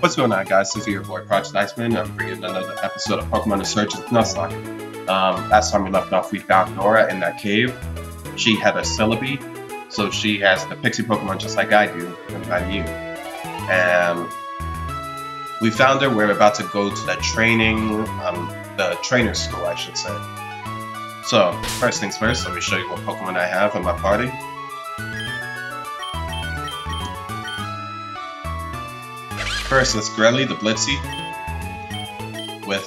What's going on, guys? This is your boy Project Iceman. I'm bringing another episode of Pokemon Insurgence Nuzlocke. Last time we left off, we found Nora in that cave. She had a Celebi, so she has the Pixie Pokemon just like I do, and I'm you. And we found her. We're about to go to the trainer school, I should say. So, first things first, let me show you what Pokemon I have in my party. First is Corellia, the Blitzy, with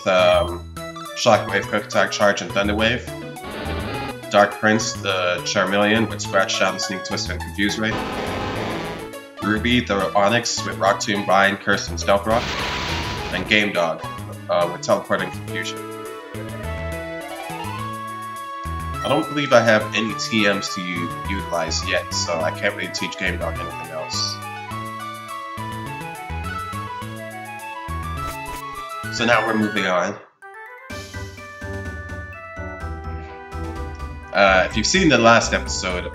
Shockwave, Quick Attack, Charge, and Thunderwave. Dark Prince, the Charmeleon, with Scratch, Shadow, Sneak, Twist, and Confuse Ray. Ruby, the Onix, with Rock Tomb, Ryan, Curse, and Stealth Rock. And Game Dog, with Teleport and Confusion. I don't believe I have any TMs to utilize yet, so I can't really teach Game Dog anything else. So now we're moving on. If you've seen the last episode,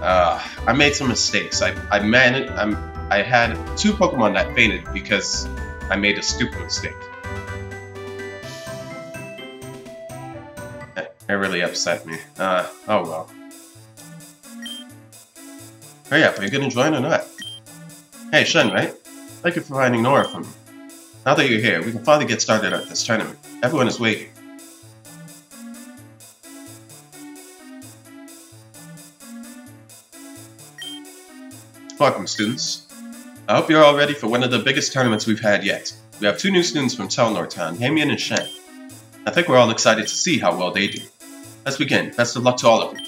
I made some mistakes. I had two Pokemon that fainted because I made a stupid mistake. It really upset me. Oh well. Hurry up, are you gonna join or not? Hey, Shen, right? Thank you for finding Nora for me. Now that you're here, we can finally get started at this tournament. Everyone is waiting. Welcome, students. I hope you're all ready for one of the biggest tournaments we've had yet. We have two new students from Tel Nortown, Damien and Shen. I think we're all excited to see how well they do. Let's begin. Best of luck to all of you.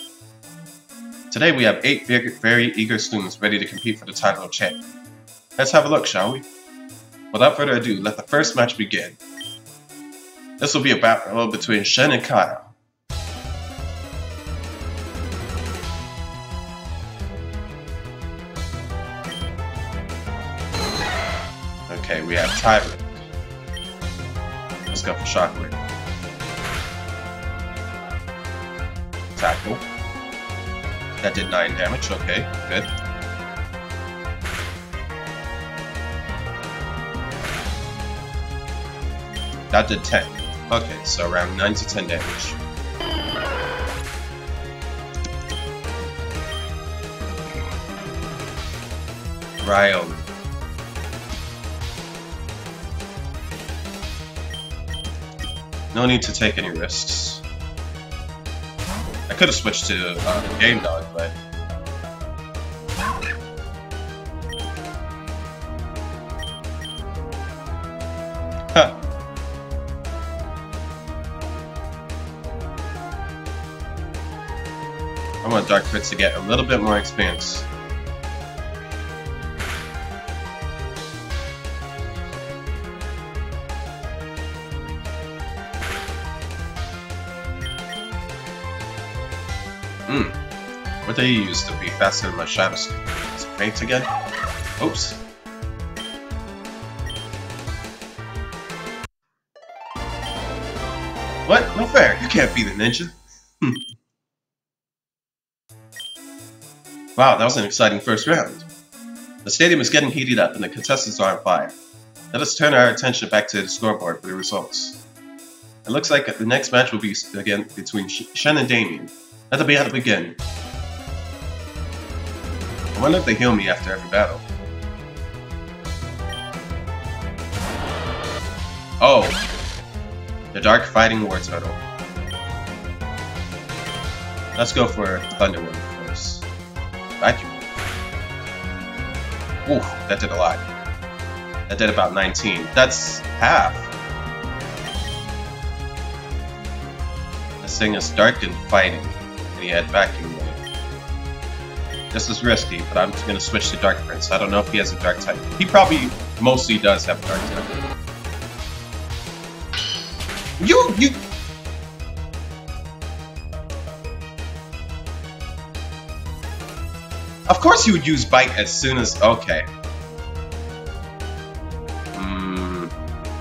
Today we have 8 very eager students ready to compete for the title of champion. Let's have a look, shall we? Without further ado, let the first match begin. This will be a battle between Shen and Kyle. Okay, we have Tyran. Let's go for Shockwave. Tackle. That did 9 damage, okay, good. That did 10. Okay, so around 9 to 10 damage. Ryan. No need to take any risks. I could have switched to Game Dog, but... I want Dark Prince to get a little bit more experience. What do you use to be faster than my Shadow Sneak? Is it Paint again? Oops. What? No fair! You can't beat a ninja! Wow, that was an exciting first round. The stadium is getting heated up and the contestants are on fire. Let us turn our attention back to the scoreboard for the results. It looks like the next match will be again between Shen and Damien. Let the battle begin. I wonder if they heal me after every battle. Oh! The Dark Fighting War Turtle. Let's go for Thunderwing. Vacuum. Ooh, that did a lot. That did about 19. That's half. This thing is dark and fighting, and he had vacuum wave. This is risky, but I'm just gonna switch to Dark Prince. I don't know if he has a dark type. He probably mostly does have a dark type. You Of course you would use Bite as soon as... Okay.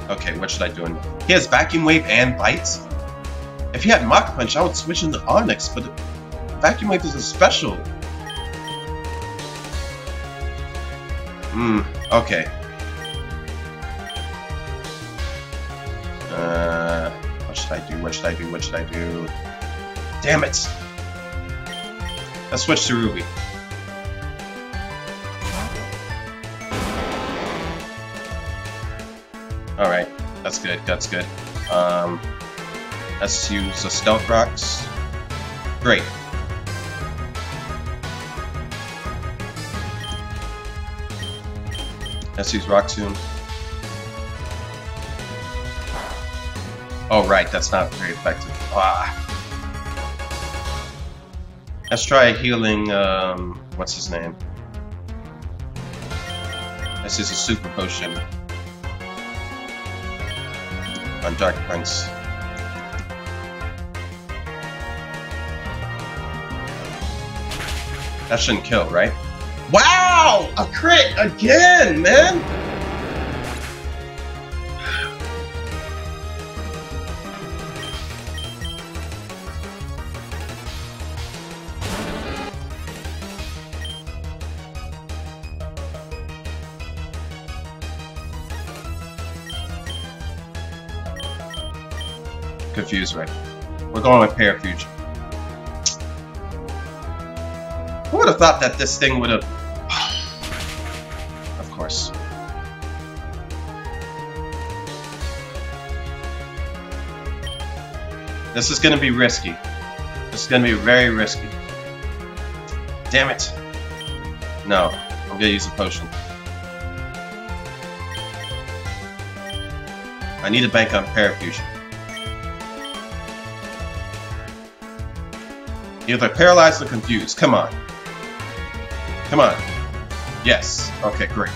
Okay, what should I do? He has Vacuum Wave and Bite? If he had Mach Punch, I would switch into Onix, but Vacuum Wave is a special. Okay. What should I do? What should I do? What should I do? Damn it! Let's switch to Ruby. Alright, that's good, that's good. Let's use the Stealth Rocks. Great. Let's use Rock Tomb. Oh, right, that's not very effective. Ah. Let's try healing, what's his name? This is a super potion. On Dark Prince. That shouldn't kill, right? Wow! A crit again, man! Confused, right? We're going with Parafugia. Who would have thought that this thing would have... Of course. This is going to be risky. This is going to be very risky. Damn it. No, I'm going to use a potion. I need a bank on Parafugia. Either paralyzed or confused. Come on. Come on. Yes. Okay, great.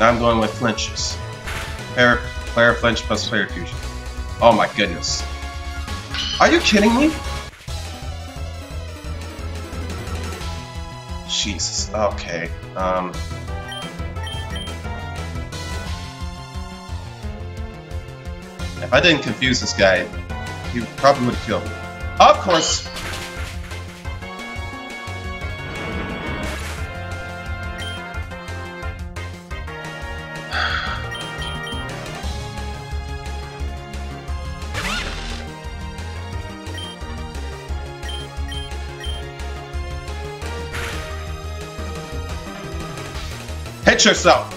Now I'm going with flinches. Player flinch plus player fusion. Oh my goodness. Are you kidding me? Jesus. Okay. If I didn't confuse this guy, he probably would have killed me. Of course! Hit yourself!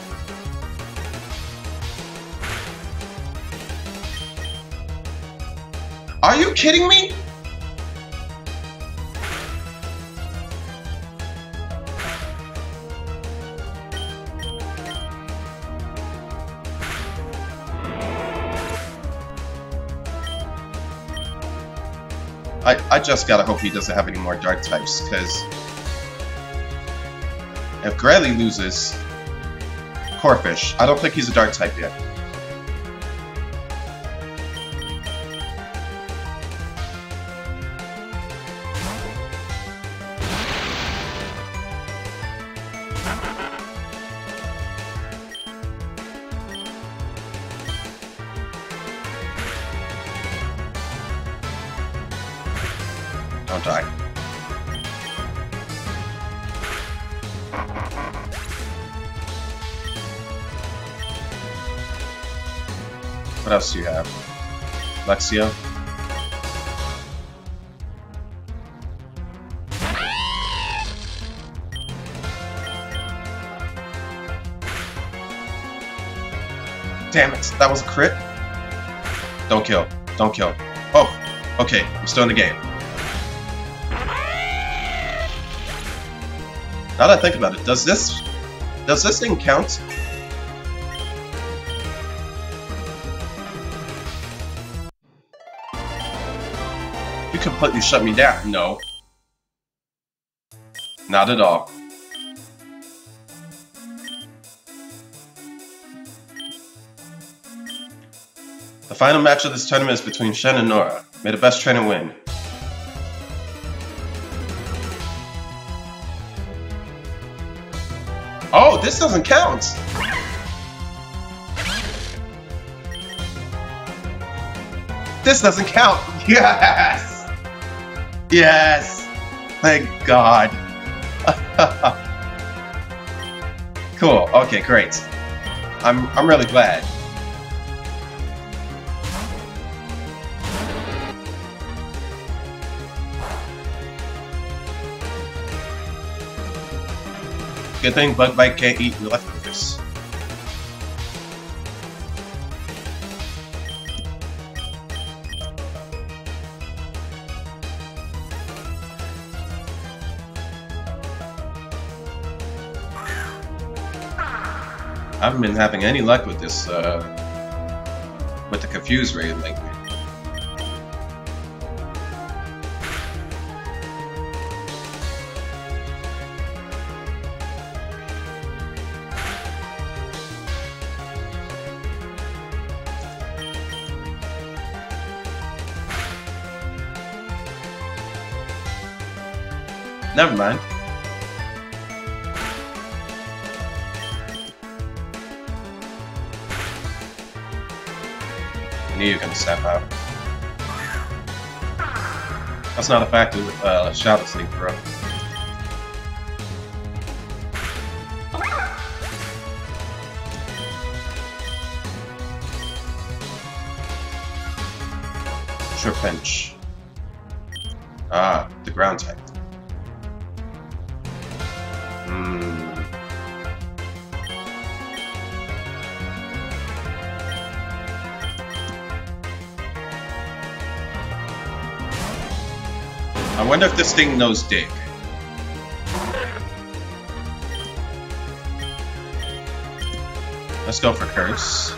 Are you kidding me? I just gotta hope he doesn't have any more dark types, because if Corellia loses Corphish, I don't think he's a dark type yet. Don't die. What else do you have? Lexia? Damn it, that was a crit? Don't kill. Don't kill. Oh, okay, I'm still in the game. Now that I think about it, does this thing count? You completely shut me down. No. Not at all. The final match of this tournament is between Shen and Nora. May the best trainer win. Oh, this doesn't count! This doesn't count! Yes! Yes! Thank God! Cool. Okay, great. I'm really glad. Good thing Bug Bite can't eat your leftovers. I haven't been having any luck with this, with the Confuse raid lately. Never mind. I knew you were gonna step out. That's not effective with Shadow Sneak, bro. Sure pinch. Ah, the ground type. I wonder if this thing knows Dig. Let's go for Curse.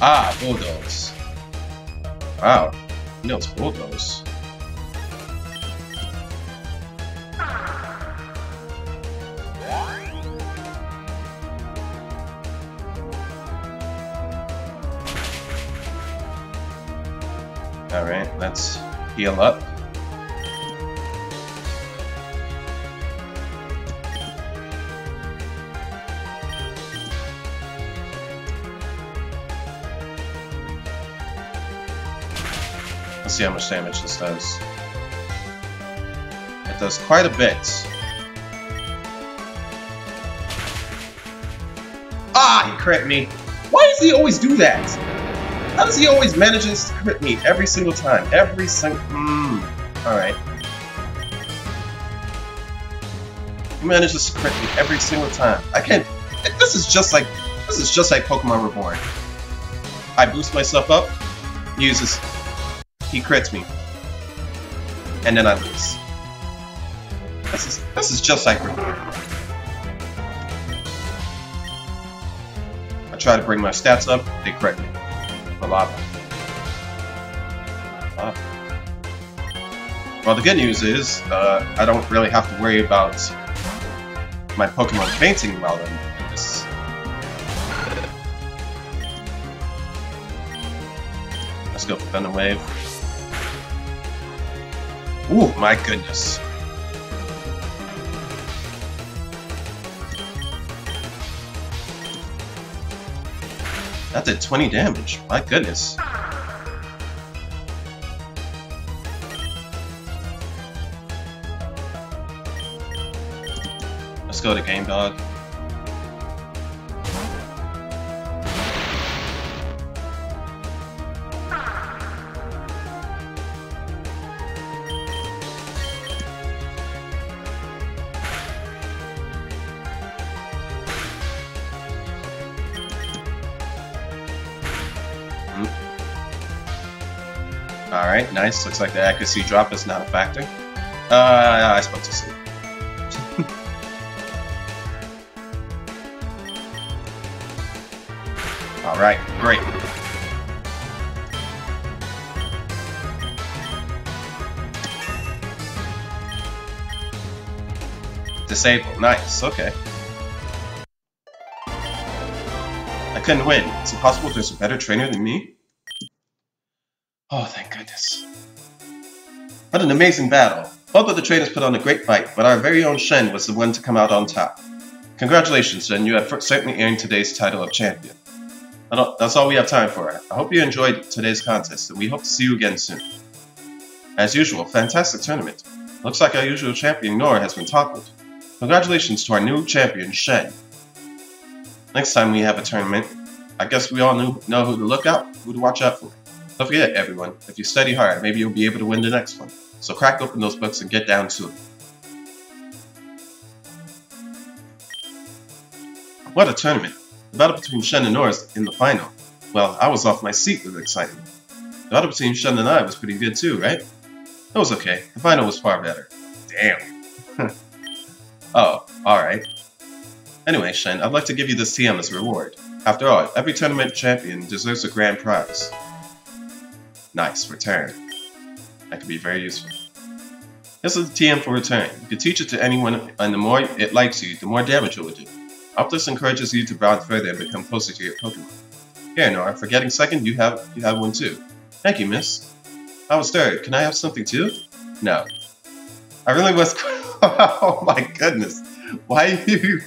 Ah, Bulldoze. Wow. No, it's Bulldoze. Alright, let's heal up. Let's see how much damage this does. It does quite a bit. Ah, he crit me. Why does he always do that? How does he always manage to crit me every single time? Every single... Alright. He manages to crit me every single time. I can't... This is just like Pokemon Reborn. I boost myself up. He uses... He crits me, and then I lose. This is just like Reborn. I try to bring my stats up, they crit me. A lot. Well, the good news is I don't really have to worry about my Pokemon fainting while I'm in this. Let's go for Thunder Wave. Ooh, my goodness. That did 20 damage. My goodness. Let's go to Game Dog. Alright, nice. Looks like the accuracy drop is not a factor. I spoke to sleep. Alright, great. Disable, nice, okay. I couldn't win. Is it possible there's a better trainer than me? Oh, thank goodness. What an amazing battle. Both of the trainers put on a great fight, but our very own Shen was the one to come out on top. Congratulations, Shen. You have certainly earned today's title of champion. That's all we have time for. I hope you enjoyed today's contest, and we hope to see you again soon. As usual, fantastic tournament. Looks like our usual champion Nora has been toppled. Congratulations to our new champion, Shen. Next time we have a tournament, I guess we all know who to look out, who to watch out for. Don't forget everyone, if you study hard, maybe you'll be able to win the next one. So crack open those books and get down to it. What a tournament! The battle between Shen and Norris in the final. Well, I was off my seat with excitement. The battle between Shen and I was pretty good too, right? It was okay. The final was far better. Damn. Oh, alright. Anyway, Shen, I'd like to give you this TM as a reward. After all, every tournament champion deserves a grand prize. Nice, return. That could be very useful. This is the TM for return. You can teach it to anyone, and the more it likes you, the more damage it will do. I hope this encourages you to browse further and become closer to your Pokemon. Here, Nora, for getting second, you have one too. Thank you, miss. I was third. Can I have something too? No. I really was... Oh my goodness. Why you...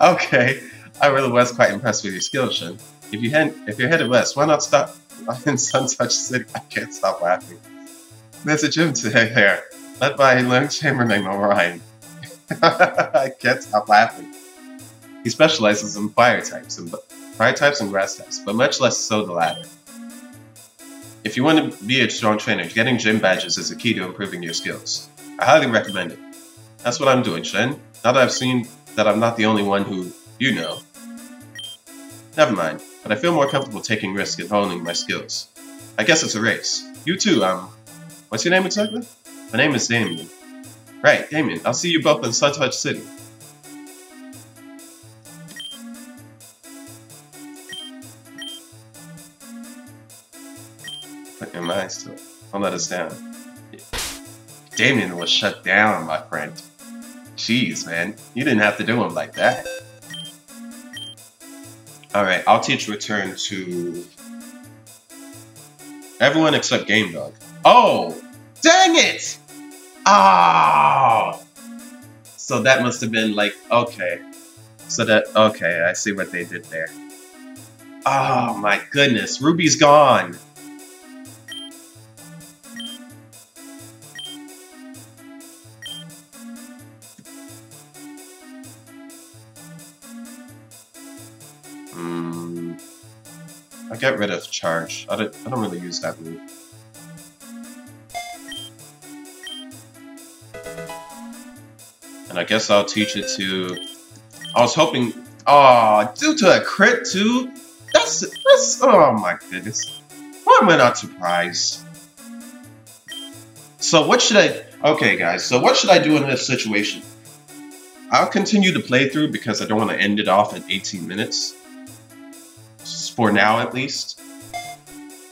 Okay. I really was quite impressed with your skills, Shen. If you're headed west, why not stop in Sun Touch City? I can't stop laughing. There's a gym today there, led by a young chamberlain named Ryan. I can't stop laughing. He specializes in fire types and grass types, but much less so the latter. If you want to be a strong trainer, getting gym badges is the key to improving your skills. I highly recommend it. That's what I'm doing, Shen. Now that I've seen that I'm not the only one who, you know. Never mind, but I feel more comfortable taking risks and honing my skills. I guess it's a race. You too, what's your name exactly? My name is Damien. Right, Damien, I'll see you both in Sun Touch City. Put your mind to it. Don't let us down. Yeah. Damien was shut down, my friend. Jeez, man. You didn't have to do him like that. Alright, I'll teach return to... everyone except Game Dog. Oh! Dang it! Oh! So that must have been like, okay. So that, okay, I see what they did there. Oh my goodness, Ruby's gone! I get rid of charge. I don't really use that move. And I guess I'll teach it to... I was hoping... Aw, oh, due to a crit too? That's... Oh my goodness. Why am I not surprised? So what should I... Okay guys, so what should I do in this situation? I'll continue the playthrough because I don't want to end it off at 18 minutes. For now, at least.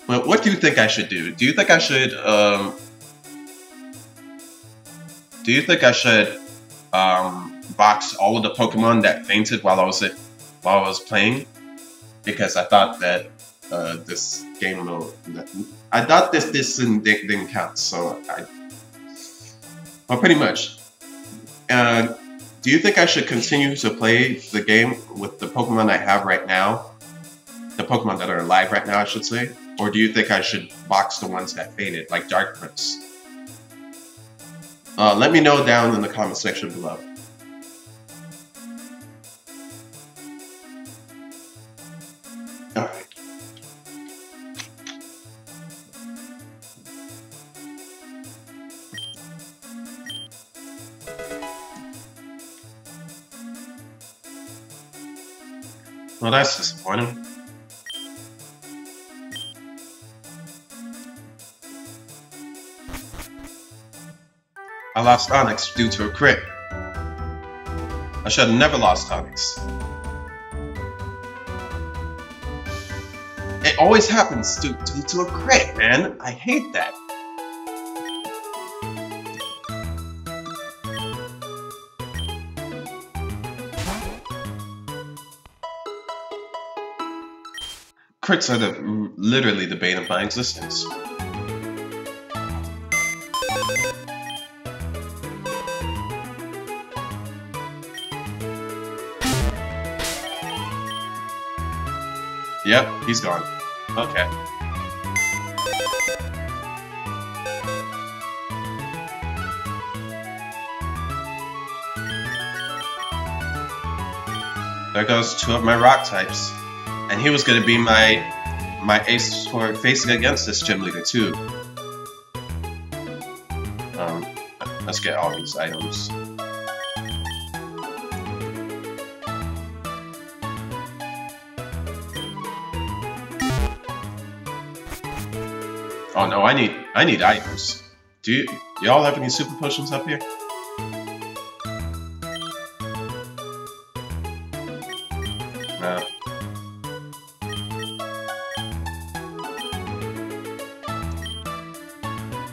But what do you think I should do? Do you think I should, box all of the Pokemon that fainted while I was playing? Because I thought that this game will... I thought that this didn't count, so I... Well, pretty much. Do you think I should continue to play the game with the Pokemon I have right now? The Pokemon that are alive right now, I should say? Or do you think I should box the ones that fainted, like Dark Prince? Let me know down in the comment section below. Alright. Well, that's disappointing. I lost Onix due to a crit. I should have never lost Onix. It always happens due to a crit, man. I hate that. Crits are literally the bane of my existence. Yep, he's gone. Okay. There goes two of my rock types. And he was going to be my ace for facing against this gym leader too. Let's get all these items. Oh no, I need items. Do y'all have any super potions up here? No.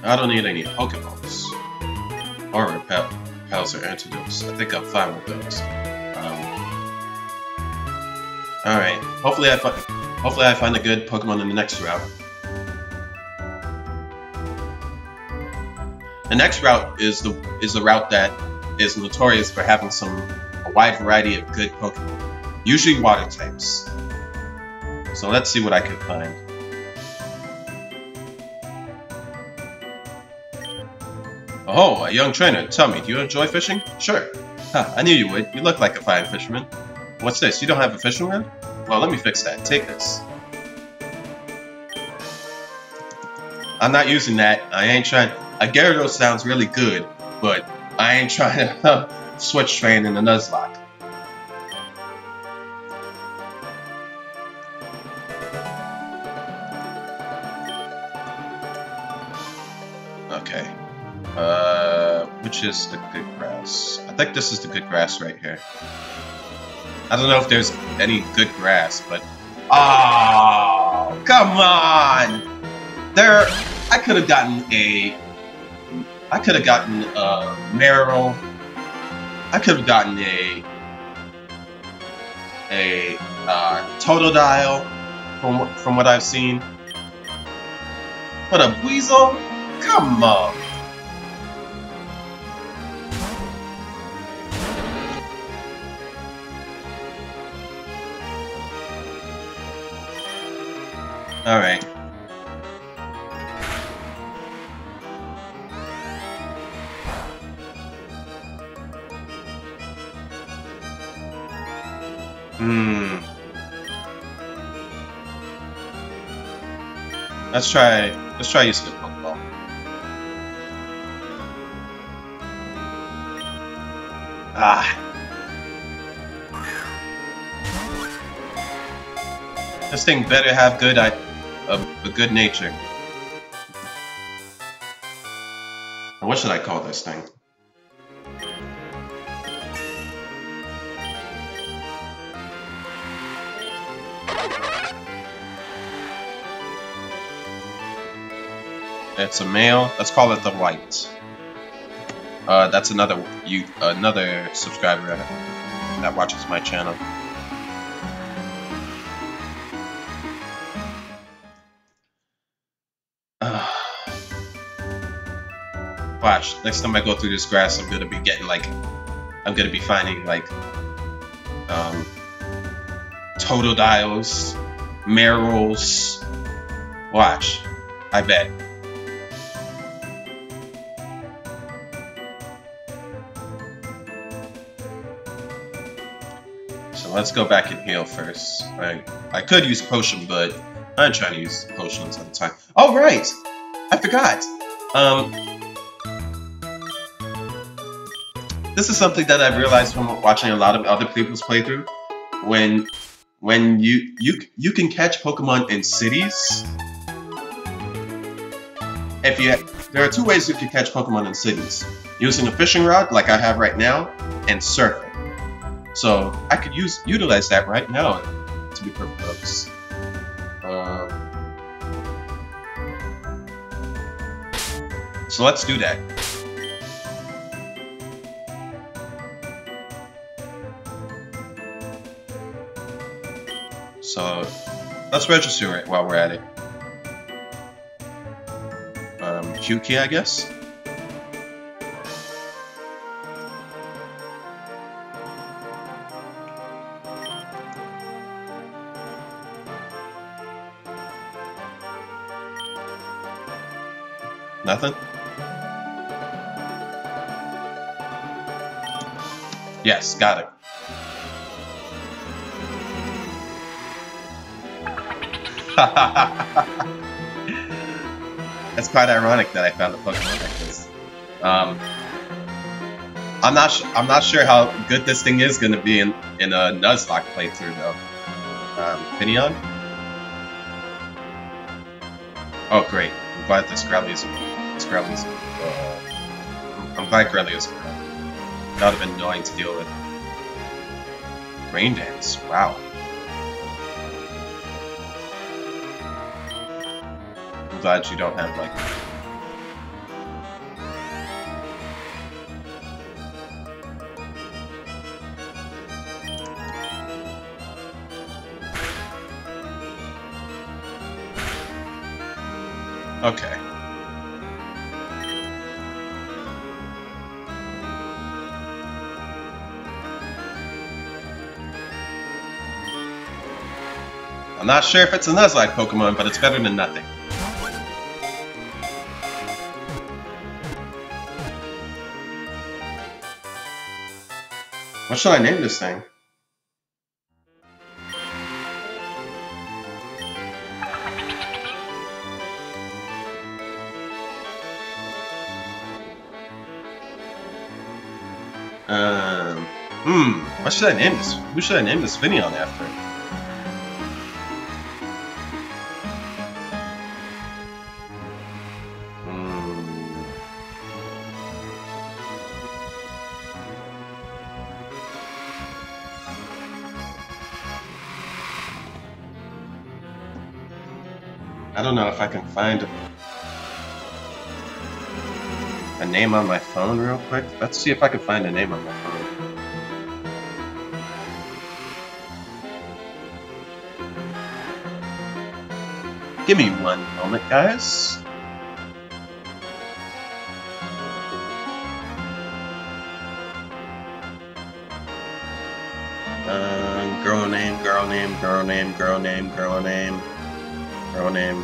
I don't need any Pokeballs. Or repels or antidotes. I think I'm fine with those. Alright. Hopefully I find a good Pokemon in the next route. The next route is the route that is notorious for having a wide variety of good Pokemon. Usually water types. So let's see what I can find. Oh, a young trainer. Tell me, do you enjoy fishing? Sure. Huh, I knew you would. You look like a fine fisherman. What's this? You don't have a fishing rod? Well, let me fix that. Take this. I'm not using that. I ain't trying. A Gyarados sounds really good, but I ain't trying to switch train in a Nuzlocke. Okay. Which is the good grass? I think this is the good grass right here. I don't know if there's any good grass, but... Oh, come on! There... I could have gotten a Meryl. I could have gotten a Totodile from what I've seen. But a Buizel? Come on! All right. Let's try using the Pokeball. Ah. This thing better have good a good nature. What should I call this thing? It's a male. Let's call it the White. That's another subscriber that watches my channel. Watch, next time I go through this grass, I'm gonna be getting finding Totodiles, Meryls. Watch, I bet. So let's go back and heal first. Right. I could use potion, but I'm trying to use potions at the time. Oh right, I forgot. This is something that I've realized from watching a lot of other people's playthrough. When you can catch Pokemon in cities. There are two ways you can catch Pokemon in cities: using a fishing rod, like I have right now, and surfing. So I could utilize that right now, to be perfectly honest. So let's do that. So let's register it while we're at it. Q key, I guess. Nothing. Yes, got it. It's quite ironic that I found a Pokemon like this. I'm not sure how good this thing is going to be in a Nuzlocke playthrough though. Finneon? Oh great! I'm glad this Corellia's. I'm glad Corellia's around. Not even annoying to deal with. Raindance. Wow. I'm glad you don't have, like... Okay. I'm not sure if it's a Nuzlocke Pokemon, but it's better than nothing. What should I name this thing? What should I name this? Who should I name this Finneon after? I don't know if I can find a name on my phone real quick. Let's see if I can find a name on my phone. Give me one moment, guys. Girl name, girl name, girl name, girl name, girl name. Girl name. Girl name.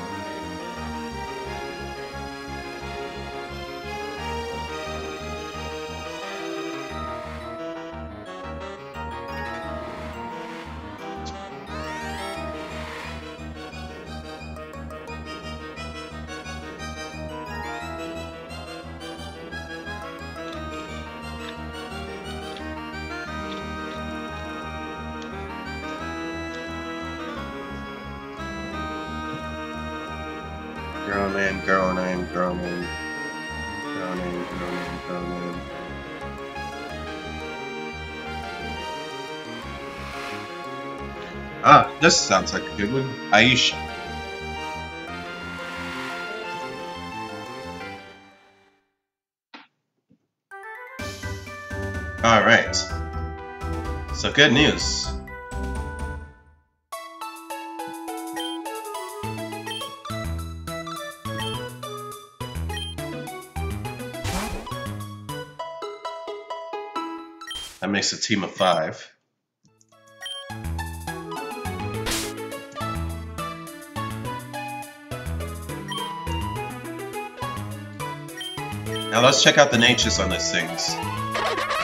Ah, this sounds like a good one. Aisha. Alright. So good news. That makes a team of 5. Now let's check out the natures on these things.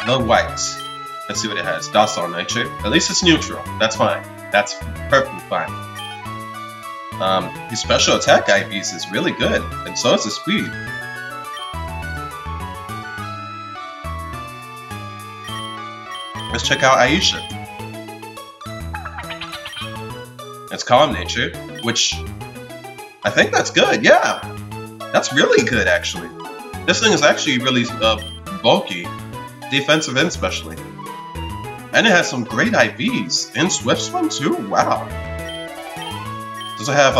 The whites. Let's see what it has. Docile nature. At least it's neutral. That's fine. That's perfectly fine. His special attack IVs is really good, and so is his speed. Let's check out Aisha. It's calm nature, which I think that's good, yeah. That's really good, actually. This thing is actually really bulky, defensive and specially. And it has some great IVs, and Swift Swim too, wow. Does it have,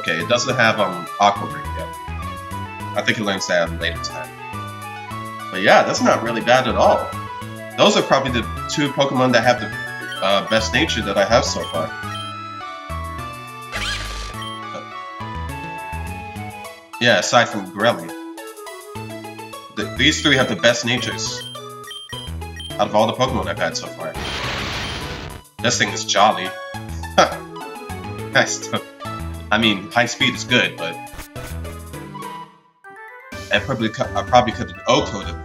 okay, it doesn't have Aqua Break yet. I think it learns that at a later time. But yeah, that's not really bad at all. Those are probably the 2 Pokemon that have the best nature that I have so far. Yeah, aside from Corellia. These 3 have the best natures out of all the Pokemon I've had so far. This thing is jolly. I mean, high speed is good, but... I probably could have O-coded.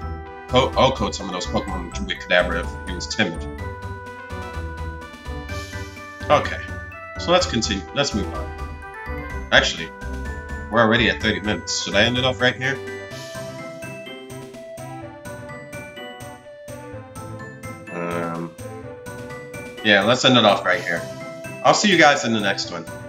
I'll code some of those Pokemon with Kadabra if he was timid. Okay, so let's continue. Let's move on. Actually, we're already at 30 minutes. Should I end it off right here? Yeah, let's end it off right here. I'll see you guys in the next one.